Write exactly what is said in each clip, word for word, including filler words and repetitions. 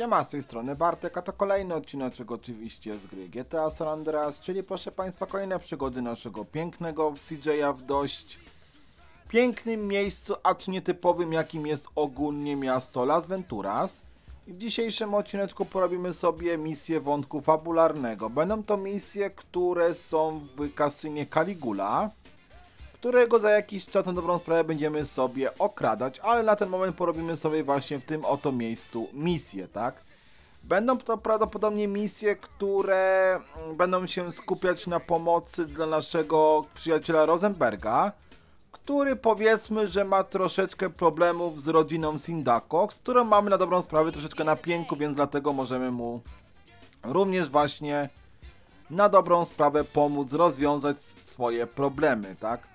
Siema, z tej strony Bartek, a to kolejny odcineczek oczywiście z gry G T A San Andreas, czyli proszę Państwa kolejne przygody naszego pięknego C J a w dość pięknym miejscu, acz nietypowym, jakim jest ogólnie miasto Las Venturas. I w dzisiejszym odcineczku porobimy sobie misję wątku fabularnego. Będą to misje, które są w kasynie Caligula, którego za jakiś czas na dobrą sprawę będziemy sobie okradać, ale na ten moment porobimy sobie właśnie w tym oto miejscu misje, tak? Będą to prawdopodobnie misje, które będą się skupiać na pomocy dla naszego przyjaciela Rosenberga, który powiedzmy, że ma troszeczkę problemów z rodziną Sindacco, z którą mamy na dobrą sprawę troszeczkę na pięku, więc dlatego możemy mu również właśnie na dobrą sprawę pomóc rozwiązać swoje problemy, tak?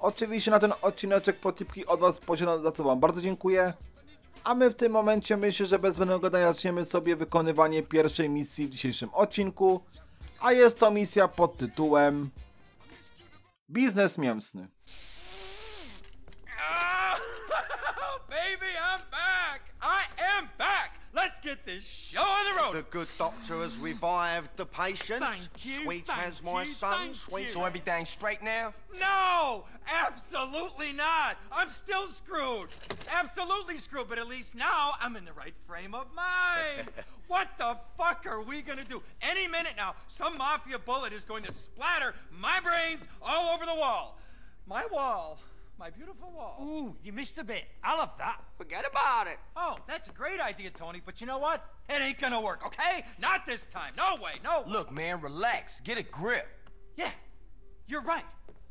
Oczywiście na ten odcineczek protipki od Was posiadam, za co Wam bardzo dziękuję. A my w tym momencie, myślę, że bez zbędnego gadania zaczniemy sobie wykonywanie pierwszej misji w dzisiejszym odcinku. A jest to misja pod tytułem Biznes mięsny. Oh, baby, I'm back! I am back! Let's get this show on the road. The good doctor has revived the patient. Thank you, Sweet thank has my you, son. Sweet, you. So everything straight now? No, absolutely not. I'm still screwed. Absolutely screwed, but at least now I'm in the right frame of mind. What the fuck are we gonna do? Any minute now, some mafia bullet is going to splatter my brains all over the wall. My wall. My beautiful wall. Ooh, you missed a bit. I love that. Forget about it. Oh, that's a great idea, Tony, but you know what? It ain't gonna work, okay? Not this time. No way, no way. Look, man, relax. Get a grip. Yeah, you're right.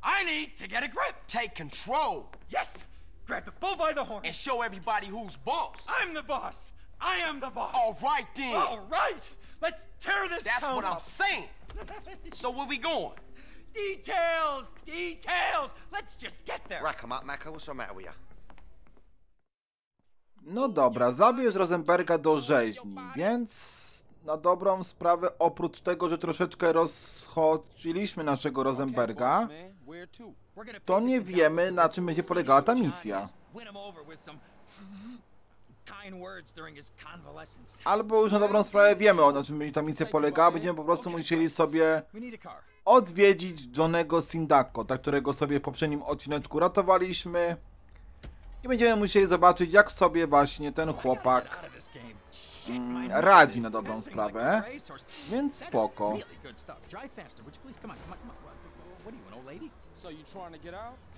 I need to get a grip. Take control. Yes. Grab the bull by the horn. And show everybody who's boss. I'm the boss. I am the boss. All right, then. All right. Let's tear this that's town what up. I'm saying. So where we going? Details! Details! Let's just get there! Rack 'em up, Mako. What's the matter with you? No dobra, zabierz Rosenberga do rzeźni, więc na dobrą sprawę, oprócz tego, że troszeczkę rozchodziliśmy naszego Rosenberga, to nie wiemy, na czym będzie polegała ta misja. Albo już na dobrą sprawę wiemy, na czym ta misja polegała, będziemy po prostu musieli sobie odwiedzić Johnny'ego Sindacco, tak, którego sobie w poprzednim odcineczku ratowaliśmy. I będziemy musieli zobaczyć, jak sobie właśnie ten chłopak mm, radzi na dobrą sprawę. Więc spoko.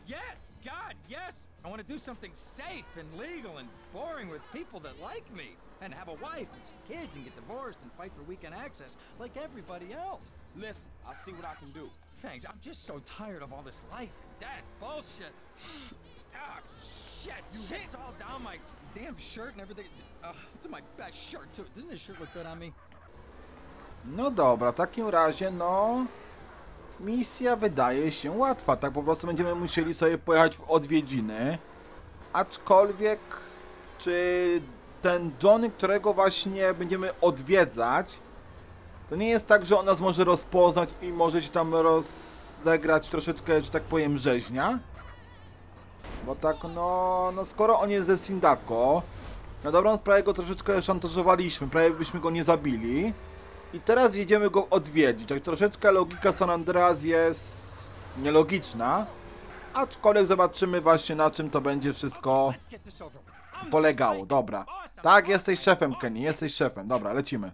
Yes, God, yes! I want to do something safe and legal and boring with people that like me. And have a wife and some kids and get divorced and fight for weekend access like everybody else. Listen, I'll see what I can do. Thanks, I'm just so tired of all this life and that bullshit. Ah, oh, shit, you shit. It's all down my damn shirt and everything. Uh, it's my best shirt, too. Doesn't this shirt look good on me? No dobra, w takim razie, no... Misja wydaje się łatwa, tak po prostu będziemy musieli sobie pojechać w odwiedziny. Aczkolwiek, czy ten Johnny, którego właśnie będziemy odwiedzać, to nie jest tak, że on nas może rozpoznać i może się tam rozegrać troszeczkę, że tak powiem, rzeźnia? Bo tak, no, no skoro on jest ze Sindacco, na dobrą sprawę go troszeczkę szantażowaliśmy, prawie byśmy go nie zabili. I teraz jedziemy go odwiedzić, tak troszeczkę logika San Andreas jest nielogiczna, aczkolwiek zobaczymy właśnie, na czym to będzie wszystko polegało. Dobra, tak, jesteś szefem, Kenny, jesteś szefem, dobra, lecimy.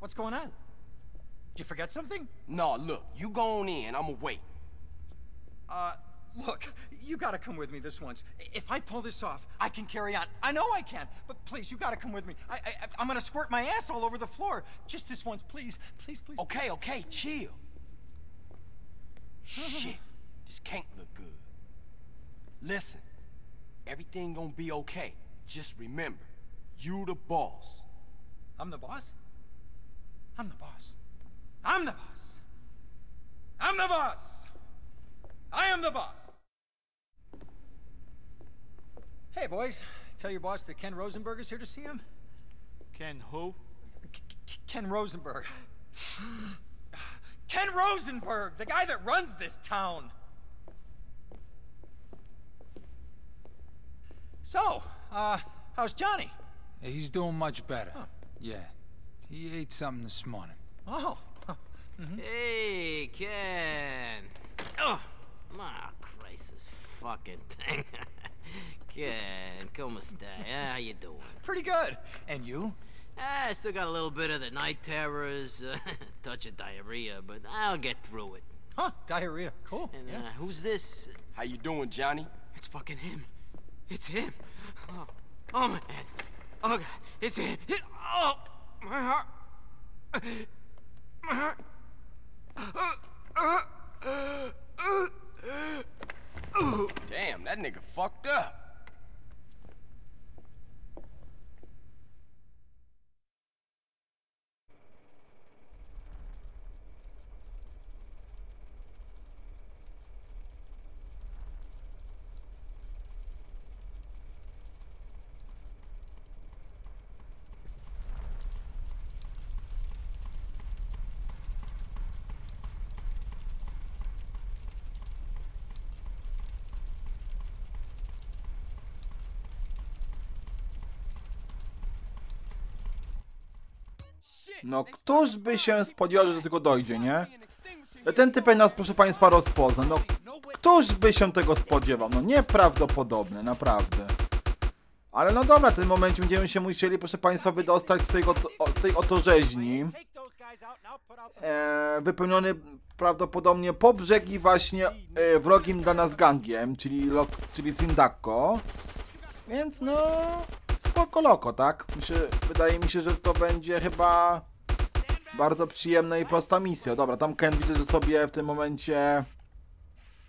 What's going on? Did you forget something? No, look, you go on in, I'm away. Uh... Look, you gotta come with me this once. If I pull this off, I can carry on. I know I can, but please, you gotta come with me. I, I, I'm gonna squirt my ass all over the floor. Just this once, please, please, please. Okay, okay, chill. Shit, this can't look good. Listen, everything gonna be okay. Just remember, you the boss. I'm the boss? I'm the boss. I'm the boss. I'm the boss. I am the boss. Hey, boys. Tell your boss that Ken Rosenberg is here to see him. Ken who? K Ken Rosenberg. Ken Rosenberg, the guy that runs this town. So, uh, how's Johnny? He's doing much better. Oh. Yeah. He ate something this morning. Oh. oh. Mm-hmm. Hey, Ken. Oh, my Christ, this fucking thing. Ken, como stai? How you doing? Pretty good. And you? Ah, I still got a little bit of the night terrors, uh, touch of diarrhea, but I'll get through it. Huh, diarrhea. Cool. And yeah. uh, who's this? How you doing, Johnny? It's fucking him. It's him. Oh, oh my head. Oh, God. It's him. It, oh, my heart. My heart. Uh, uh, uh, uh, uh. Damn, that nigga fucked up. No, któż by się spodziewał, że do tego dojdzie, nie? Ten typ nas, proszę państwa, rozpozna. No, któż by się tego spodziewał? No, nieprawdopodobne, naprawdę. Ale no dobra, w tym momencie będziemy się musieli, proszę państwa, wydostać z tej, oto, z tej otorzeźni. E, wypełniony prawdopodobnie po brzegi właśnie e, wrogim dla nas gangiem, czyli, lo, czyli Sindacco. Więc no... Spoko loko, tak? Myślę, wydaje mi się, że to będzie chyba bardzo przyjemna i prosta misja. Dobra, tam Ken widzę, że sobie w tym momencie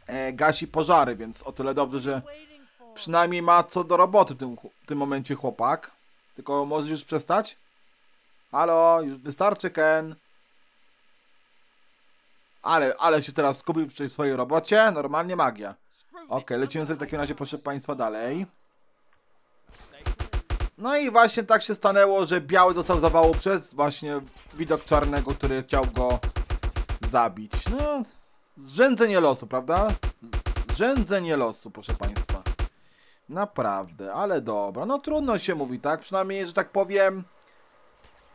e, gasi pożary, więc o tyle dobrze, że przynajmniej ma co do roboty w tym, w tym momencie chłopak. Tylko możesz już przestać? Halo, już wystarczy, Ken. Ale, ale się teraz skupił przy swojej robocie. Normalnie magia. Ok, lecimy sobie w takim razie, proszę państwa, dalej. No i właśnie tak się stanęło, że biały dostał zawału przez właśnie widok czarnego, który chciał go zabić. No, zrzędzenie losu, prawda? Zrzędzenie losu, proszę państwa. Naprawdę, ale dobra. No trudno się mówi, tak? Przynajmniej, że tak powiem,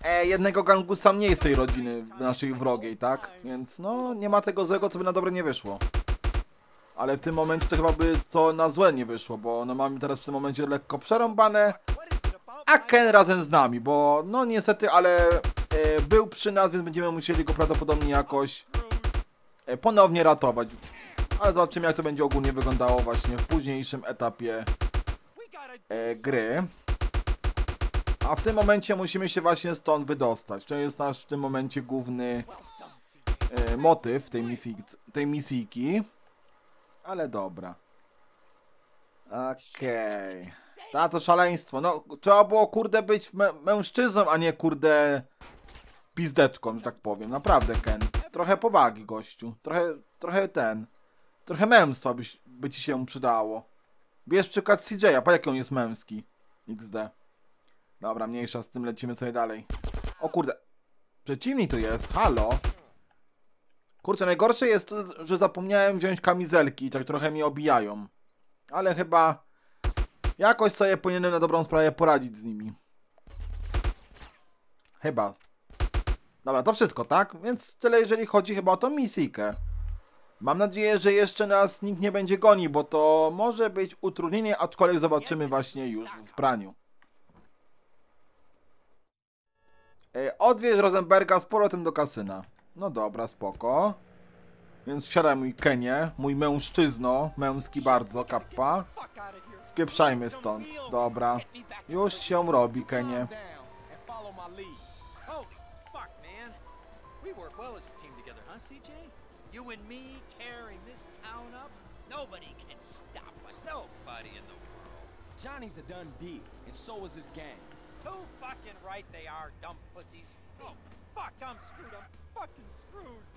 e, jednego gangusa mniej z tej rodziny naszej wrogiej, tak? Więc no, nie ma tego złego, co by na dobre nie wyszło. Ale w tym momencie to chyba by co na złe nie wyszło, bo no mamy teraz w tym momencie lekko przerąbane. A Ken razem z nami, bo no niestety, ale e, był przy nas, więc będziemy musieli go prawdopodobnie jakoś e, ponownie ratować. Ale zobaczymy, jak to będzie ogólnie wyglądało właśnie w późniejszym etapie e, gry. A w tym momencie musimy się właśnie stąd wydostać. To jest nasz w tym momencie główny e, motyw tej, misji, tej misyjki. Ale dobra. Okej. Okay. Ta, to szaleństwo. No, trzeba było, kurde, być mężczyzną, a nie, kurde, pizdeczką, że tak powiem. Naprawdę, Ken. Trochę powagi, gościu. Trochę, trochę ten. Trochę męstwa by, by ci się przydało. Bierz przykład C J, a po jaki on jest męski. iks de. Dobra, mniejsza z tym, lecimy sobie dalej. O kurde. Przeciwnik to jest. Halo. Kurczę, najgorsze jest to, że zapomniałem wziąć kamizelki i tak trochę mnie obijają. Ale chyba... Jakoś sobie powinienem na dobrą sprawę poradzić z nimi. Chyba. Dobra, to wszystko, tak? Więc tyle, jeżeli chodzi chyba o tą misyjkę. Mam nadzieję, że jeszcze nas nikt nie będzie gonił, bo to może być utrudnienie, aczkolwiek zobaczymy właśnie już w praniu. E, odwieź Rosenberga z powrotem do kasyna. No dobra, spoko. Więc wsiadaj, mój Kenie, mój mężczyzno, męski bardzo, kappa. Spieprzajmy stąd. Dobra. Już się robi, Kenie.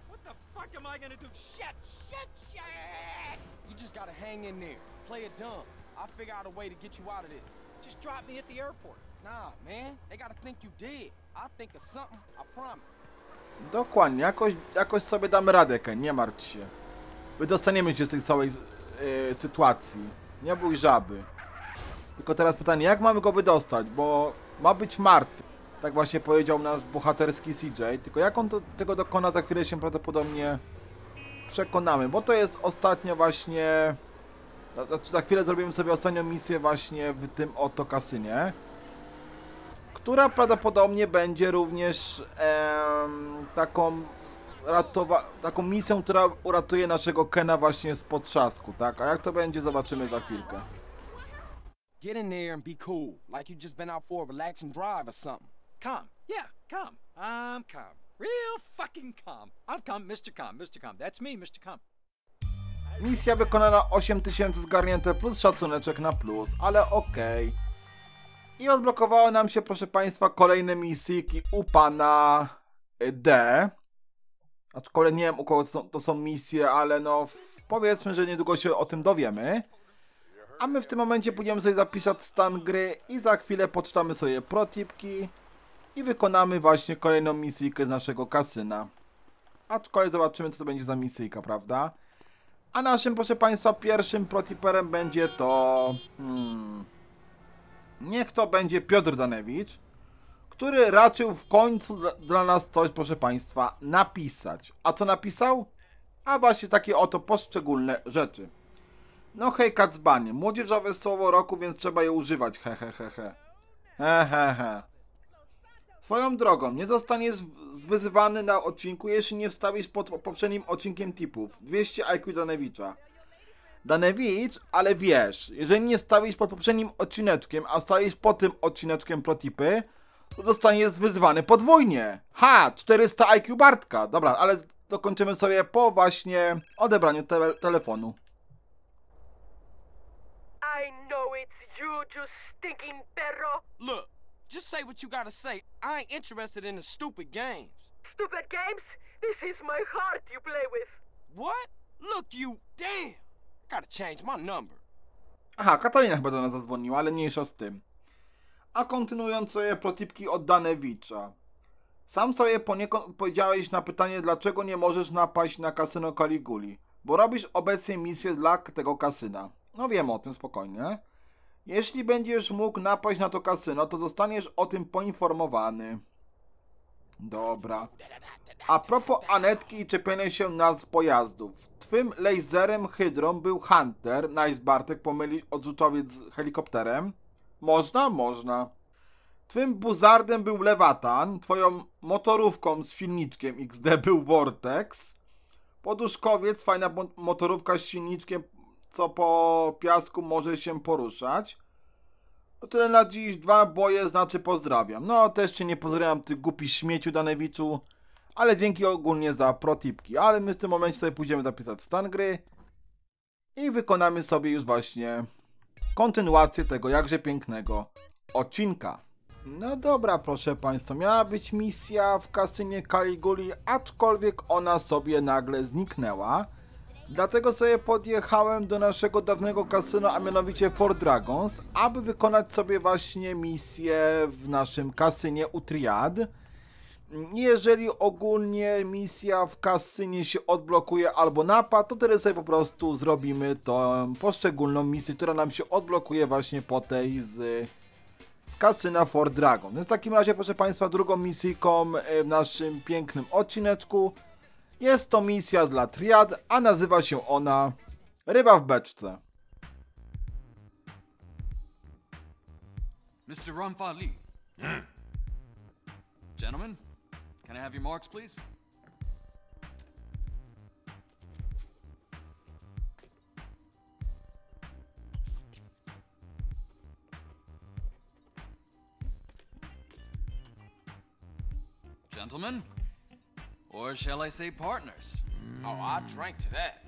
What the fuck am I gonna do? Shit, shit, shit! You just gotta hang in there. Play it dumb. I'll figure out a way to get you out of this. Just drop me at the airport. Nah, man. They gotta think you did. I'll think of something. I promise. Dokładnie. Jakoś, jakoś sobie damy radę, Ken. Nie martw się. Wydostaniemy cię z tej całej e, sytuacji. Nie bój żaby. Tylko teraz pytanie, jak mamy go wydostać, bo ma być martwy. Tak właśnie powiedział nasz bohaterski C J, tylko jak on to, tego dokona, za chwilę się prawdopodobnie przekonamy, bo to jest ostatnia właśnie... Znaczy za chwilę zrobimy sobie ostatnią misję właśnie w tym oto kasynie, która prawdopodobnie będzie również em, taką, ratowa taką misją, która uratuje naszego Kena właśnie z potrzasku, tak? A jak to będzie, zobaczymy za chwilkę. Get in there and be cool, like you just been out for a relaxing drive or something. Calm, yeah, calm. I'm calm, real fucking calm. I'm calm, mister Calm, mister Calm. That's me, mister Calm. Misja wykonana, osiem tysięcy zgarnięte plus szacuneczek na plus, ale okej. Okay. I odblokowały nam się, proszę Państwa, kolejne misyjki u pana D. Znaczy, kolej, nie wiem, u kogo to są, to są misje, ale no powiedzmy, że niedługo się o tym dowiemy. A my w tym momencie pójdziemy sobie zapisać stan gry i za chwilę poczytamy sobie protipki i wykonamy właśnie kolejną misyjkę z naszego kasyna. Aczkolwiek zobaczymy, co to będzie za misyjka, prawda? A naszym, proszę Państwa, pierwszym protiperem będzie to... Hmm, niech to będzie Piotr Danewicz, który raczył w końcu dla, dla nas coś, proszę Państwa, napisać. A co napisał? A właśnie takie oto poszczególne rzeczy. No hej, kacbanie, młodzieżowe słowo roku, więc trzeba je używać, he he he he. He he he. Swoją drogą, nie zostaniesz wyzwany na odcinku, jeśli nie wstawisz pod poprzednim odcinkiem tipów. dwieście I Q Danewicza. Danewicz, ale wiesz, jeżeli nie wstawisz pod poprzednim odcineczkiem, a wstawisz pod tym odcineczkiem protipy, to zostaniesz wyzwany podwójnie. Ha! czterysta I Q Bartka. Dobra, ale dokończymy sobie po właśnie odebraniu te telefonu. I know it's you, you stinking perro. Look. Just say what you gotta say. I ain't interested in the stupid games. Stupid games? This is my heart you play with. What? Look you, damn. Gotta change my number. Aha, Katalina chyba do nas zadzwoniła, ale mniejsza z tym. A kontynuując swoje protipki od Danewicza. Sam sobie poniekąd odpowiedziałeś na pytanie, dlaczego nie możesz napaść na kasyno Caliguli. Bo robisz obecnie misję dla tego kasyna. No wiem o tym, spokojnie. Jeśli będziesz mógł napaść na to kasyno, to zostaniesz o tym poinformowany. Dobra. A propos Anetki i czepiania się nazw pojazdów. Twym laserem hydrą był Hunter. Nice Bartek, pomyli odrzutowiec z helikopterem. Można? Można. Twym buzardem był Leviathan. Twoją motorówką z silniczkiem X D był Vortex. Poduszkowiec, fajna motorówka z silniczkiem, co po piasku może się poruszać. To tyle na dziś. Dwa boje, znaczy pozdrawiam. No, też cię nie pozdrawiam, ty głupi śmieciu Danewiczu, ale dzięki ogólnie za protipki. Ale my w tym momencie sobie pójdziemy zapisać stan gry i wykonamy sobie już właśnie kontynuację tego jakże pięknego odcinka. No dobra, proszę Państwa, miała być misja w kasynie Caliguli, aczkolwiek ona sobie nagle zniknęła. Dlatego sobie podjechałem do naszego dawnego kasyna, a mianowicie Four Dragons, aby wykonać sobie właśnie misję w naszym kasynie u Triad. Jeżeli ogólnie misja w kasynie się odblokuje albo napad, to wtedy sobie po prostu zrobimy tą poszczególną misję, która nam się odblokuje właśnie po tej z, z kasyna Four Dragons. Więc w takim razie, proszę Państwa, drugą misyjką w naszym pięknym odcineczku jest to misja dla Triad, a nazywa się ona Ryba w beczce. mister Ramfali. Mm. Gentlemen, can I have your marks, please? Gentlemen? Or shall I say partners? Mm. Oh, I drank to that.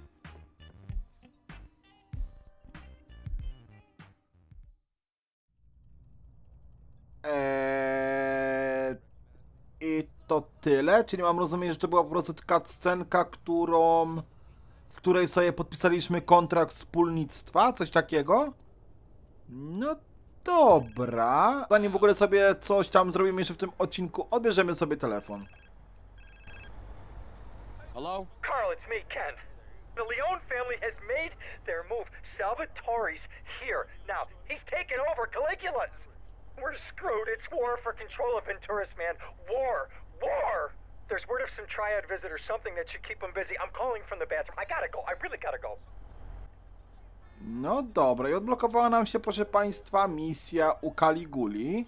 Eee, I to tyle? Czyli mam rozumieć, że to była po prostu taka scenka, którą, w której sobie podpisaliśmy kontrakt wspólnictwa? Coś takiego? No dobra. Zanim w ogóle sobie coś tam zrobimy jeszcze w tym odcinku, odbierzemy sobie telefon. Hello? Carl, it's me, Ken. The Leone family has made their move. Salvatore's here. Now, he's taken over Caligula's. We're screwed. It's war for control of Venturas, man. War. War! There's word of some Triad visitors, something that should keep them busy. I'm calling from the bathroom. I gotta go. I really gotta go. No dobra, i odblokowała nam się, proszę Państwa, misja u Caliguli,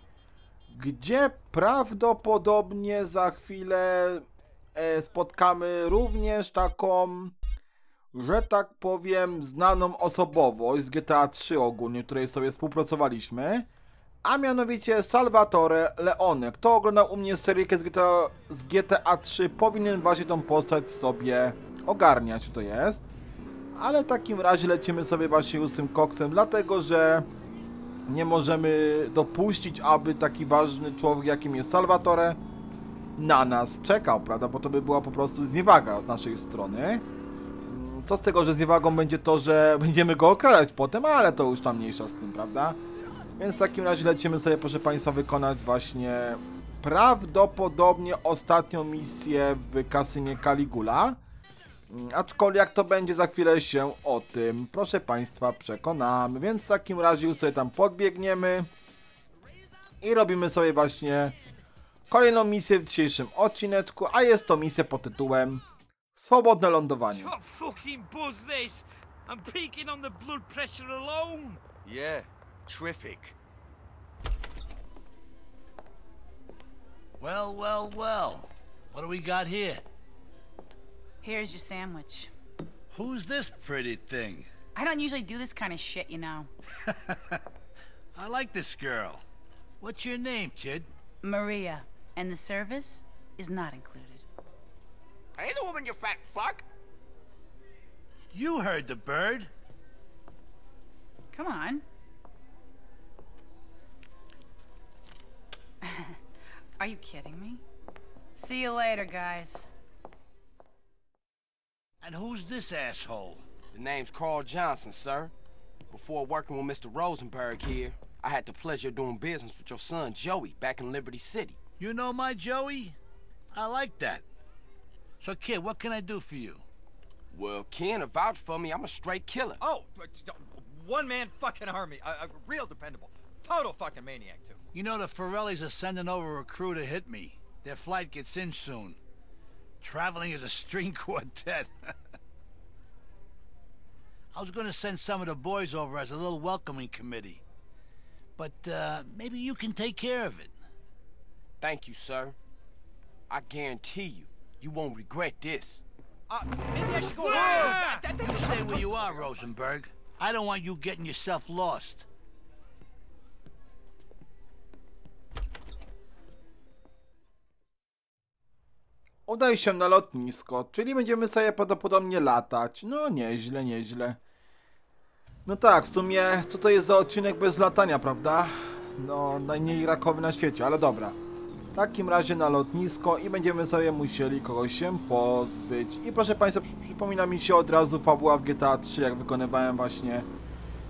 gdzie prawdopodobnie za chwilę spotkamy również taką, że tak powiem, znaną osobowość z G T A trzy ogólnie, której sobie współpracowaliśmy, a mianowicie Salvatore Leone. Kto oglądał u mnie seryjkę z G T A, z G T A trzy, powinien właśnie tą postać sobie ogarniać, to jest. Ale w takim razie lecimy sobie właśnie już z tym koksem, dlatego że nie możemy dopuścić, aby taki ważny człowiek, jakim jest Salvatore, na nas czekał, prawda? Bo to by była po prostu zniewaga z naszej strony. Co z tego, że zniewagą będzie to, że będziemy go okradać potem, ale to już tam mniejsza z tym, prawda? Więc w takim razie lecimy sobie, proszę Państwa, wykonać właśnie prawdopodobnie ostatnią misję w kasynie Caligula. Aczkolwiek jak to będzie, za chwilę się o tym, proszę Państwa, przekonamy. Więc w takim razie już sobie tam podbiegniemy i robimy sobie właśnie kolejną misję w dzisiejszym odcineczku, a jest to misja pod tytułem Swobodne lądowanie. Yeah, terrific. Well, well, well. What do we got here? Here's your sandwich. Who's this pretty thing? I don't usually do this kind of shit, you know. I like this girl. What's your name, kid? Maria. And the service is not included. Hey, the woman, you fat fuck! You heard the bird. Come on. Are you kidding me? See you later, guys. And who's this asshole? The name's Carl Johnson, sir. Before working with Mister Rosenberg here, I had the pleasure of doing business with your son, Joey, back in Liberty City. You know my Joey? I like that. So, kid, what can I do for you? Well, Ken, vouch for me, I'm a straight killer. Oh, one-man fucking army. A, a real dependable. Total fucking maniac, too. You know, the Forellis are sending over a crew to hit me. Their flight gets in soon. Traveling as a string quartet. I was gonna send some of the boys over as a little welcoming committee. But uh, maybe you can take care of it. Thank you, sir. I guarantee you, you won't regret this. Uh, maybe I should go. Yeah! That, that, you stay where you are, Rosenberg. I don't want you getting yourself lost. Udaj się na lotnisko, czyli będziemy sobie prawdopodobnie latać. No nieźle, nieźle. No tak, w sumie, co to jest za odcinek bez latania, prawda? No, najmniej rakowy na świecie, ale dobra. W takim razie na lotnisko i będziemy sobie musieli kogoś się pozbyć. I proszę Państwa, przypomina mi się od razu fabuła w G T A trzy, jak wykonywałem właśnie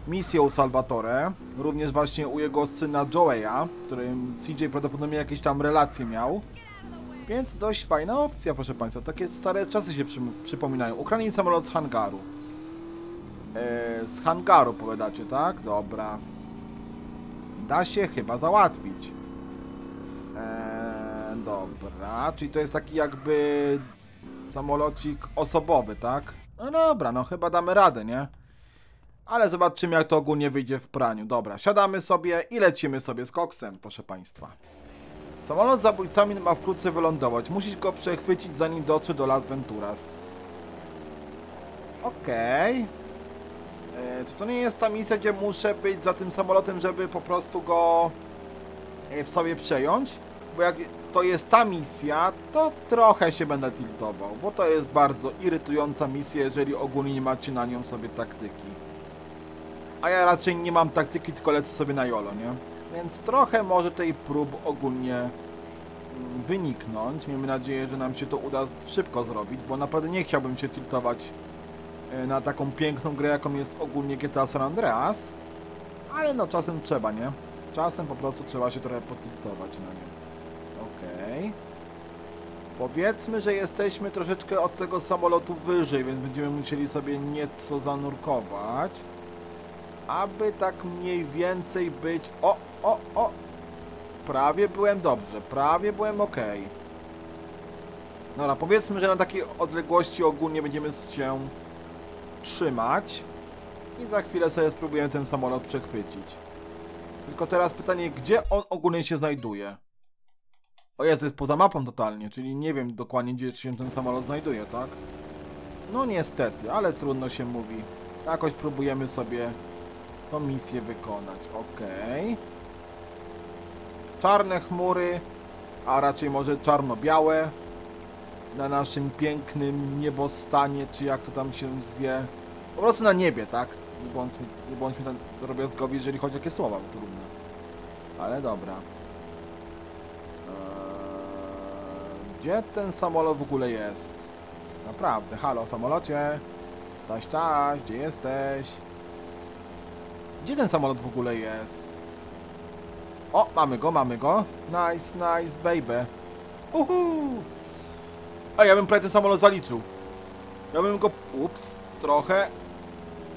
misję u Salvatore. Również właśnie u jego syna Joey'a, którym C J prawdopodobnie jakieś tam relacje miał. Więc dość fajna opcja, proszę Państwa. Takie stare czasy się przy, przypominają. Ukradnij samolot z hangaru. Eee, z hangaru powiadacie, tak? Dobra. Da się chyba załatwić. Eee, dobra. Czyli to jest taki jakby samolocik osobowy, tak? No dobra, no chyba damy radę, nie? Ale zobaczymy, jak to ogólnie wyjdzie w praniu. Dobra, siadamy sobie i lecimy sobie z koksem, proszę Państwa. Samolot z zabójcami ma wkrótce wylądować. Musisz go przechwycić, zanim dotrze do Las Venturas. Okej. Okay. Czy to nie jest ta misja, gdzie muszę być za tym samolotem, żeby po prostu go w sobie przejąć? Bo jak to jest ta misja, to trochę się będę tiltował, bo to jest bardzo irytująca misja, jeżeli ogólnie nie macie na nią sobie taktyki. A ja raczej nie mam taktyki, tylko lecę sobie na jolo, nie? Więc trochę może tej prób ogólnie wyniknąć. Miejmy nadzieję, że nam się to uda szybko zrobić, bo naprawdę nie chciałbym się tiltować na taką piękną grę, jaką jest ogólnie G T A San Andreas. Ale no czasem trzeba, nie? Czasem po prostu trzeba się trochę potiltować na nie. Okej. Okay. Powiedzmy, że jesteśmy troszeczkę od tego samolotu wyżej, więc będziemy musieli sobie nieco zanurkować, aby tak mniej więcej być... O, o, o! Prawie byłem dobrze, prawie byłem ok. Dobra, powiedzmy, że na takiej odległości ogólnie będziemy się trzymać i za chwilę sobie spróbujemy ten samolot przechwycić. Tylko teraz pytanie, gdzie on ogólnie się znajduje? O Jezu, jest poza mapą totalnie, czyli nie wiem dokładnie, gdzie się ten samolot znajduje, tak? No niestety, ale trudno się mówi. Jakoś próbujemy sobie tą misję wykonać. Okej. Okay. Czarne chmury, a raczej może czarno-białe na naszym pięknym niebostanie, czy jak to tam się zwie. Po prostu na niebie, tak? Nie bądźmy, nie bądźmy tam drobiazgowi, jeżeli chodzi o takie słowa, bo trudne. Ale dobra. Gdzie ten samolot w ogóle jest? Naprawdę, halo, samolocie. Taś, taś, gdzie jesteś? Gdzie ten samolot w ogóle jest? O, mamy go, mamy go. Nice, nice, baby. Uhu! A ja bym prawie ten samolot zaliczył. Ja bym go... Ups, trochę.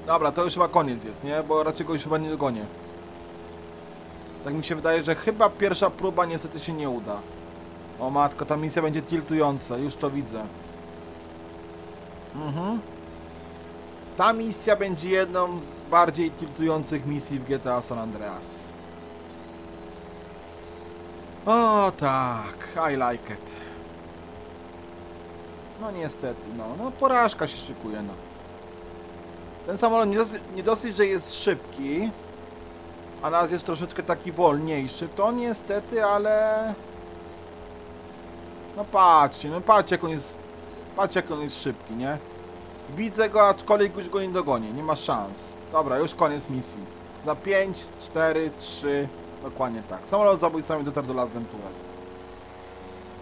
Dobra, to już chyba koniec jest, nie? Bo raczej go już chyba nie dogonię. Tak mi się wydaje, że chyba pierwsza próba niestety się nie uda. O matko, ta misja będzie tiltująca, już to widzę. Mhm. Ta misja będzie jedną z bardziej tiltujących misji w G T A San Andreas. O tak, I like it. No niestety, no, no porażka się szykuje, no. Ten samolot nie dosyć, nie dosyć, że jest szybki, a nas jest troszeczkę taki wolniejszy, to niestety, ale... No patrzcie, no patrzcie jak on jest, patrzcie jak on jest szybki, nie? Widzę go, aczkolwiek już go nie dogonię, nie ma szans. Dobra, już koniec misji. Za pięć, cztery, trzy, dokładnie tak. Samolot z zabójcami dotarł do Las Venturas.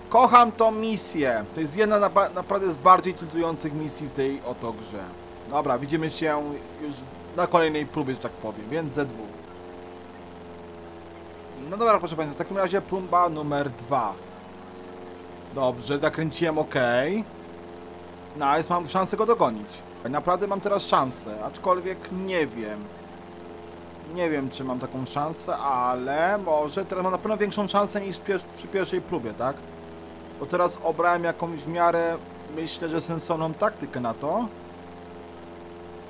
Kocham tą misję. To jest jedna na, naprawdę z bardziej tiltujących misji w tej oto grze. Dobra, widzimy się już na kolejnej próbie, że tak powiem, więc Z dwa. No dobra, proszę Państwa, w takim razie próba numer dwa. Dobrze, zakręciłem OK. No, jest, mam szansę go dogonić. Naprawdę mam teraz szansę, aczkolwiek nie wiem. Nie wiem, czy mam taką szansę, ale może teraz mam na pewno większą szansę niż przy pierwszej próbie, tak? Bo teraz obrałem jakąś w miarę, myślę, że sensowną taktykę na to.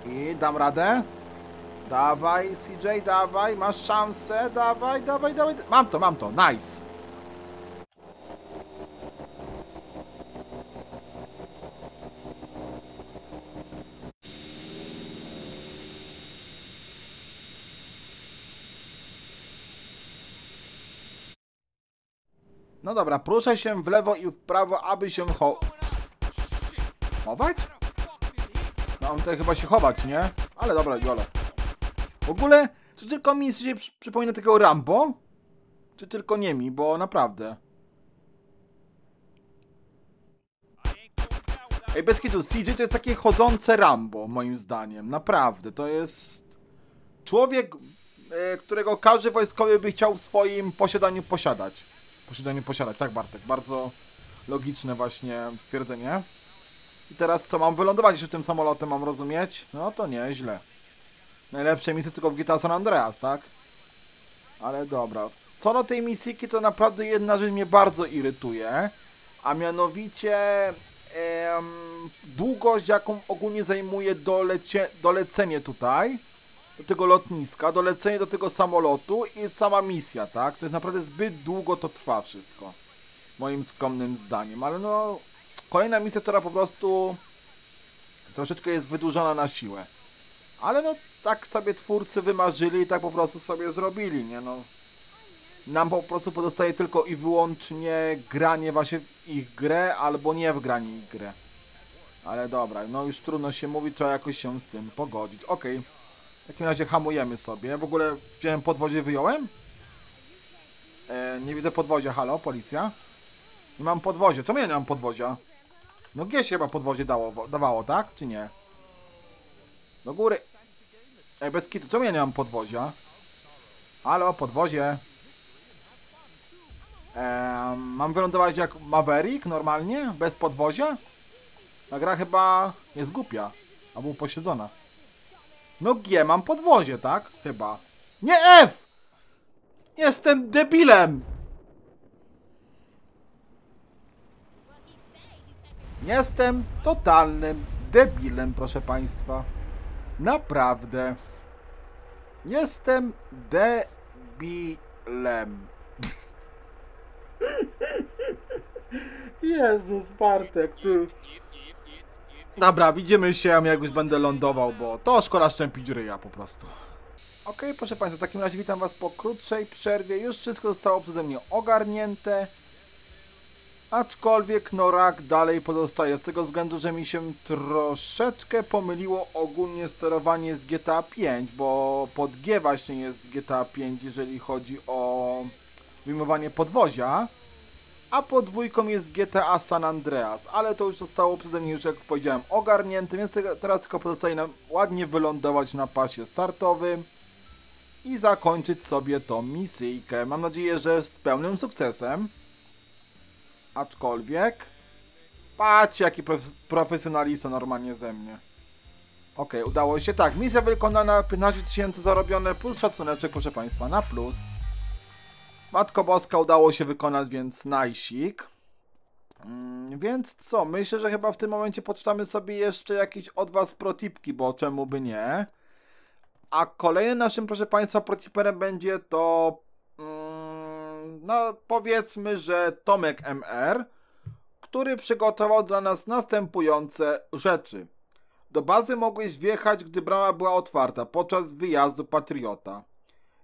I dam radę. Dawaj, C J, dawaj, masz szansę, dawaj, dawaj, dawaj. Mam to, mam to, nice. No dobra, proszę się w lewo i w prawo, aby się cho... Chować? No on tutaj chyba się chować, nie? Ale dobra, jole. W ogóle, czy tylko mi się przypomina takiego Rambo? Czy tylko nie mi, bo naprawdę. Ej, bez kitu, C J to jest takie chodzące Rambo, moim zdaniem. Naprawdę, to jest... Człowiek, którego każdy wojskowy by chciał w swoim posiadaniu posiadać. Posiadanie posiadać, tak Bartek, bardzo logiczne właśnie stwierdzenie. I teraz co, mam wylądować jeszcze tym samolotem, mam rozumieć? No to nieźle. Najlepsze misje tylko w G T A San Andreas, tak? Ale dobra. Co do tej misyjki, to naprawdę jedna rzecz mnie bardzo irytuje, a mianowicie em, długość, jaką ogólnie zajmuje dolecie, dolecenie tutaj. Do tego lotniska, dolecenie do tego samolotu i sama misja, tak? To jest naprawdę zbyt długo to trwa wszystko. Moim skromnym zdaniem, ale no... Kolejna misja, która po prostu... Troszeczkę jest wydłużona na siłę. Ale no, tak sobie twórcy wymarzyli i tak po prostu sobie zrobili, nie no. Nam po prostu pozostaje tylko i wyłącznie granie właśnie w ich grę, albo nie w granie ich grę. Ale dobra, no już trudno się mówić, trzeba jakoś się z tym pogodzić. Okej. Okay. W takim razie hamujemy sobie. W ogóle wziąłem podwozie, wyjąłem? E, nie widzę podwozia. Halo, policja. Nie mam podwozie. Czemu ja nie mam podwozia? No gdzie się chyba podwozie dało, dawało, tak? Czy nie? Do góry. Ej, bez kitu. Czemu ja nie mam podwozia? Halo, podwozie. Eee, mam wylądować jak Maverick normalnie, bez podwozia? Ta gra chyba jest głupia, albo upośledzona. No G, mam podwozie, tak? Chyba. Nie F! Jestem debilem! Jestem totalnym debilem, proszę państwa. Naprawdę. Jestem debilem. Jezus, Bartek, ty... Dobra, widzimy się, jak już będę lądował, bo to szkoda szczępić ryja po prostu. Okej, proszę państwa, w takim razie witam was po krótszej przerwie. Już wszystko zostało przeze mnie ogarnięte. Aczkolwiek no rak dalej pozostaje, z tego względu, że mi się troszeczkę pomyliło ogólnie sterowanie z GTA pięć, bo pod G właśnie jest GTA pięć, jeżeli chodzi o wyjmowanie podwozia, a podwójką jest G T A San Andreas, ale to już zostało przede mnie już, jak powiedziałem, ogarnięte, więc teraz tylko pozostaje nam ładnie wylądować na pasie startowym i zakończyć sobie tą misyjkę. Mam nadzieję, że z pełnym sukcesem. Aczkolwiek... Patrzcie, jaki prof profesjonalista normalnie ze mnie. Okej, okay, udało się. Tak, misja wykonana, piętnaście tysięcy zarobione, plus szacuneczek, proszę państwa, na plus. Matko Boska, udało się wykonać, więc najsik. Mm, więc co, myślę, że chyba w tym momencie poczytamy sobie jeszcze jakieś od was protipki, bo czemu by nie. A kolejnym naszym, proszę państwa, protiperem będzie to... no powiedzmy, że Tomek M R, który przygotował dla nas następujące rzeczy. Do bazy mogłeś wjechać, gdy brama była otwarta, podczas wyjazdu Patriota.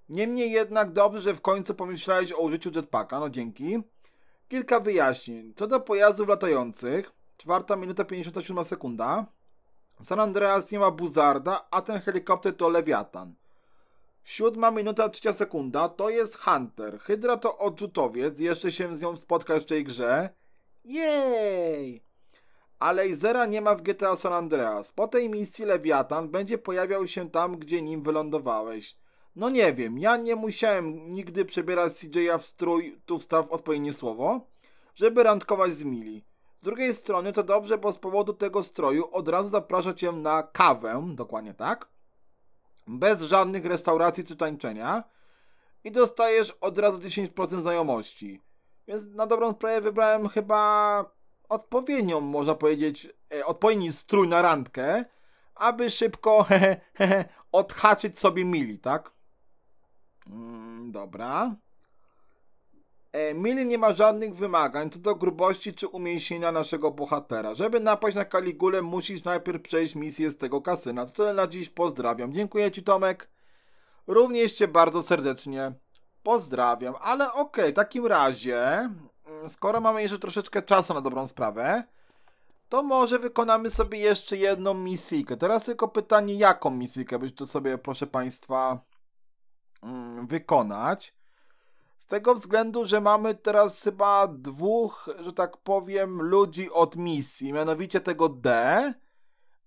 Niemniej jednak dobrze, że w końcu pomyślałeś o użyciu jetpacka, no dzięki. Kilka wyjaśnień. Co do pojazdów latających, czwarta minuta pięćdziesiąt siedem sekunda. W San Andreas nie ma Buzarda, a ten helikopter to Leviathan. siódma minuta trzecia sekunda, to jest Hunter. Hydra to odrzutowiec, jeszcze się z nią spotkasz w tej grze. Jej! A lasera nie ma w G T A San Andreas. Po tej misji Lewiatan będzie pojawiał się tam, gdzie nim wylądowałeś. No nie wiem, ja nie musiałem nigdy przebierać C J a w strój, tu wstaw odpowiednie słowo, żeby randkować z Millie. Z drugiej strony to dobrze, bo z powodu tego stroju od razu zaprasza cię na kawę, dokładnie tak. Bez żadnych restauracji czy tańczenia i dostajesz od razu dziesięć procent znajomości. Więc na dobrą sprawę wybrałem chyba odpowiednią, można powiedzieć, e, odpowiedni strój na randkę, aby szybko hehe, hehe, odhaczyć sobie Millie, tak? Mm, dobra. E, Millie nie ma żadnych wymagań co do grubości czy umięśnienia naszego bohatera. Żeby napaść na Caligulę, musisz najpierw przejść misję z tego kasyna. To tyle na dziś, pozdrawiam. Dziękuję ci, Tomek. Również cię bardzo serdecznie pozdrawiam. Ale okej, okay, w takim razie, skoro mamy jeszcze troszeczkę czasu na dobrą sprawę, to może wykonamy sobie jeszcze jedną misyjkę. Teraz tylko pytanie, jaką misyjkę byś to sobie, proszę państwa, wykonać. Z tego względu, że mamy teraz chyba dwóch, że tak powiem, ludzi od misji, mianowicie tego D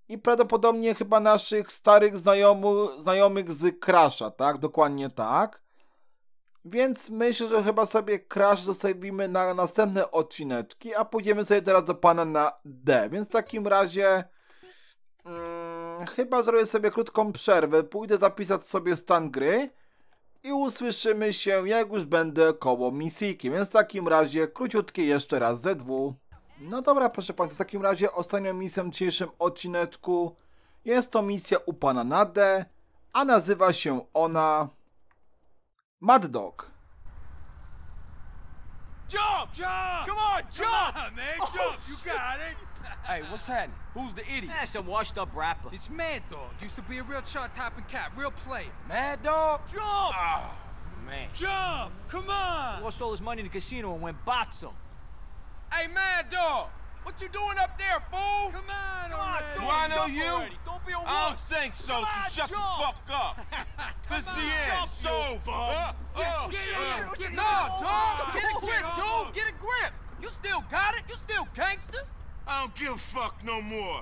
i prawdopodobnie chyba naszych starych znajomu, znajomych z Crasha, tak? Dokładnie tak. Więc myślę, że chyba sobie Crash zostawimy na następne odcineczki, a pójdziemy sobie teraz do pana na D. Więc w takim razie hmm, chyba zrobię sobie krótką przerwę, pójdę zapisać sobie stan gry. I usłyszymy się, jak już będę koło misyjki, więc w takim razie króciutkie jeszcze raz Z W. No dobra, proszę państwa, w takim razie ostatnią misją w dzisiejszym odcineczku jest to misja u pana na D, a nazywa się ona Mad Dog. Jump! Jump! Come on, jump! Come on, man, jump! You got it! Hey, what's happening? Who's the idiot? That's some washed-up rapper. It's Mad Dog. Used to be a real chart-topping cat, real player. Mad Dog? Jump! Oh, man. Jump! Come on! He lost all his money in the casino and went botzo. Hey, Mad Dog! What you doing up there, fool? Come on, come on, do I know you? Already. Don't be a wuss. I don't think so, come so on, shut jump. the fuck up. This is the end, so over. Uh, uh, get uh, get no, dog, get a grip, dude, get a grip. You still got it? You still gangster? I don't give a fuck no more.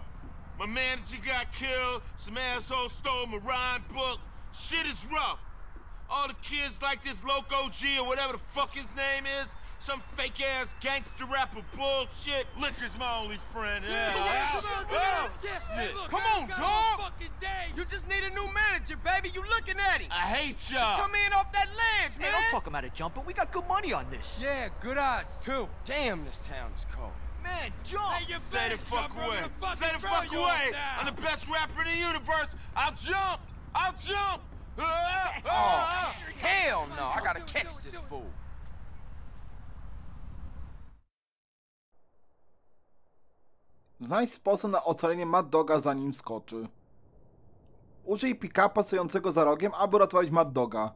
My manager got killed, some asshole stole my rhyme book. Shit is rough. All the kids like this Loco G or whatever the fuck his name is, Some fake-ass gangster rapper bullshit. Liquor's my only friend. Yeah, yeah, yeah, yeah. Look, come on, dog. You just need a new manager, baby. You looking at him. I hate y'all. Just come in off that ledge, man. Hey, don't fuck him out of jumping. We got good money on this. Yeah, good odds, too. Damn, this town is cold. Man, jump! Hey, stay the fuck away. Stay the fuck away. I'm the best rapper in the universe. I'll jump. I'll jump. Oh, hell no. I gotta catch this fool. Znajdź sposób na ocalenie Mad Doga, zanim skoczy. Użyj pick-upa stojącego za rogiem, aby ratować Mad Doga.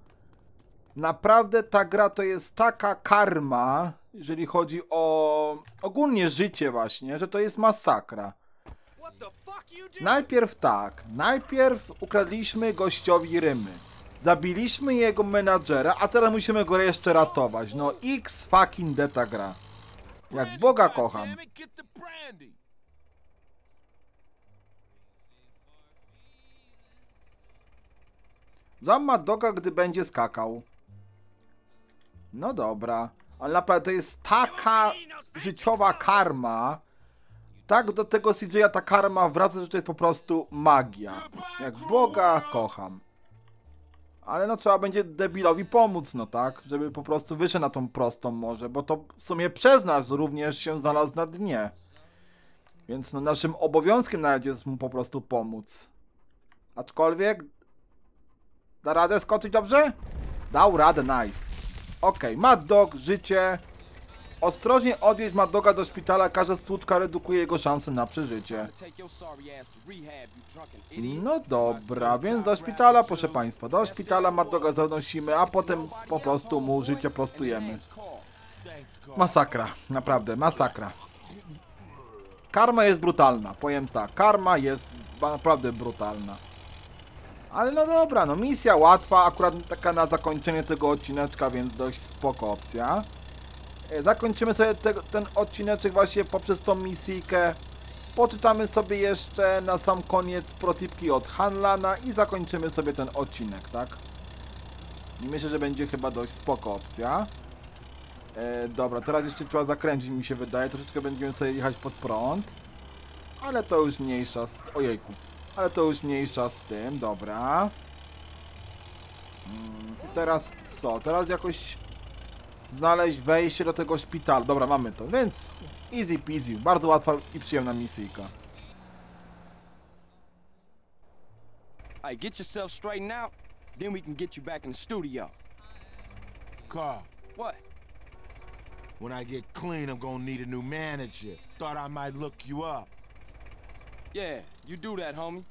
Naprawdę ta gra to jest taka karma, jeżeli chodzi o ogólnie życie właśnie, że to jest masakra. Najpierw tak, najpierw ukradliśmy gościowi rymy. Zabiliśmy jego menadżera, a teraz musimy go jeszcze ratować. No x fucking de ta gra. Jak Boga kocham. Złap Mad Doga, gdy będzie skakał. No dobra. Ale naprawdę to jest taka życiowa karma. Tak do tego C J a ta karma wraca, że to jest po prostu magia. Jak Boga kocham. Ale no trzeba będzie debilowi pomóc, no tak? Żeby po prostu wyszedł na tą prostą może, bo to w sumie przez nas również się znalazł na dnie. Więc no naszym obowiązkiem nawet jest mu po prostu pomóc. Aczkolwiek... Da radę skoczyć dobrze? Dał radę, nice. Okej, okay. Mad Dog, życie. Ostrożnie odwieźć Mad Doga do szpitala, każda stłuczka redukuje jego szanse na przeżycie. No dobra, więc do szpitala, proszę państwa. Do szpitala Mad Doga zanosimy, a potem po prostu mu życie prostujemy. Masakra, naprawdę, masakra. Karma jest brutalna, powiem tak. Karma jest naprawdę brutalna. Ale no dobra, no misja łatwa, akurat taka na zakończenie tego odcineczka, więc dość spoko opcja. Zakończymy sobie te, ten odcineczek właśnie poprzez tą misyjkę. Poczytamy sobie jeszcze na sam koniec protipki od Hanlana i zakończymy sobie ten odcinek, tak? I myślę, że będzie chyba dość spoko opcja. E, dobra, teraz jeszcze trzeba zakręcić, mi się wydaje. Troszeczkę będziemy sobie jechać pod prąd. Ale to już mniejsza z... Ojejku. Ale to już mniejsza z tym, dobra. I teraz co? Teraz jakoś znaleźć wejście do tego szpitala. Dobra, mamy to, więc easy peasy. Bardzo łatwa i przyjemna misyjka. Hey, get yourself straightened out, then we can get you back in the studio. Carl. What? When I get clean, I'm gonna need a new manager. Thought I might look you up. Yeah, you do that, homie.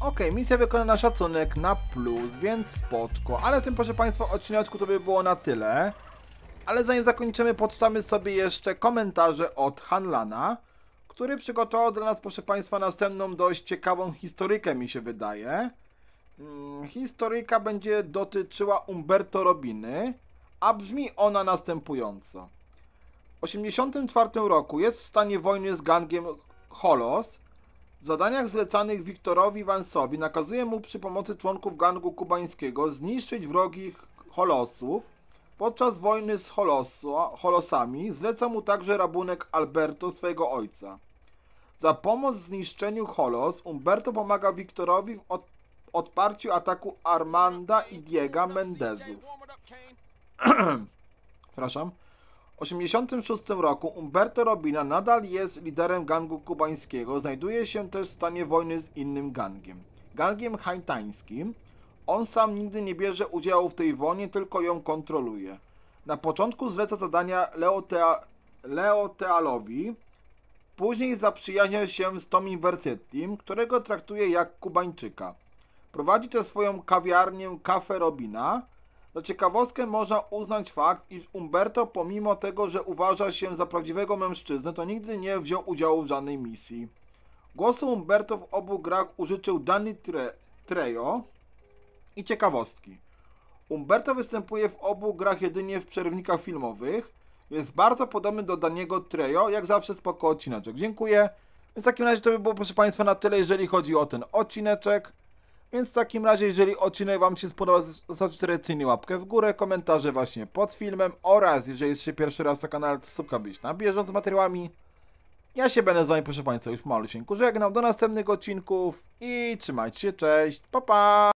Okej, okay, misja wykonana, szacunek na plus, więc spoczko. Ale w tym, proszę państwa, odcineczku to by było na tyle. Ale zanim zakończymy, poczytamy sobie jeszcze komentarze od Hanlana, który przygotował dla nas, proszę państwa, następną dość ciekawą historykę, mi się wydaje. Hmm, historyka będzie dotyczyła Umberto Robiny, a brzmi ona następująco. W tysiąc dziewięćset osiemdziesiątym czwartym roku jest w stanie wojny z gangiem Cholos. W zadaniach zlecanych Wiktorowi Vansowi nakazuje mu przy pomocy członków gangu kubańskiego zniszczyć wrogich Cholosów. Podczas wojny z Choloso, Cholosami zleca mu także rabunek Alberto, swojego ojca. Za pomoc w zniszczeniu Cholos Umberto pomaga Wiktorowi w od, odparciu ataku Armanda i Diego Mendezów. Przepraszam. W osiemdziesiątym szóstym roku Umberto Robina nadal jest liderem gangu kubańskiego, znajduje się też w stanie wojny z innym gangiem, gangiem haitańskim. On sam nigdy nie bierze udziału w tej wojnie, tylko ją kontroluje. Na początku zleca zadania Leotea, Leotealowi, później zaprzyjaźnia się z Tommy Vercettim, którego traktuje jak Kubańczyka. Prowadzi też swoją kawiarnię Cafe Robina. Za ciekawostkę można uznać fakt, iż Umberto, pomimo tego, że uważa się za prawdziwego mężczyznę, to nigdy nie wziął udziału w żadnej misji. Głosu Umberto w obu grach użyczył Danny Tre Trejo. I ciekawostki. Umberto występuje w obu grach jedynie w przerwnikach filmowych. Jest bardzo podobny do Daniego Trejo, jak zawsze spoko odcineczek. Dziękuję. Więc w takim razie to by było, proszę państwa, na tyle, jeżeli chodzi o ten odcineczek. Więc w takim razie, jeżeli odcinek wam się spodobał, zostawcie tradycyjnie łapkę w górę, komentarze właśnie pod filmem oraz jeżeli jesteście pierwszy raz na kanale, to subskrybujcie na bieżąco z materiałami. Ja się będę z wami, proszę państwa, już malusieńku żegnał. Do następnych odcinków i trzymajcie się, cześć, pa pa!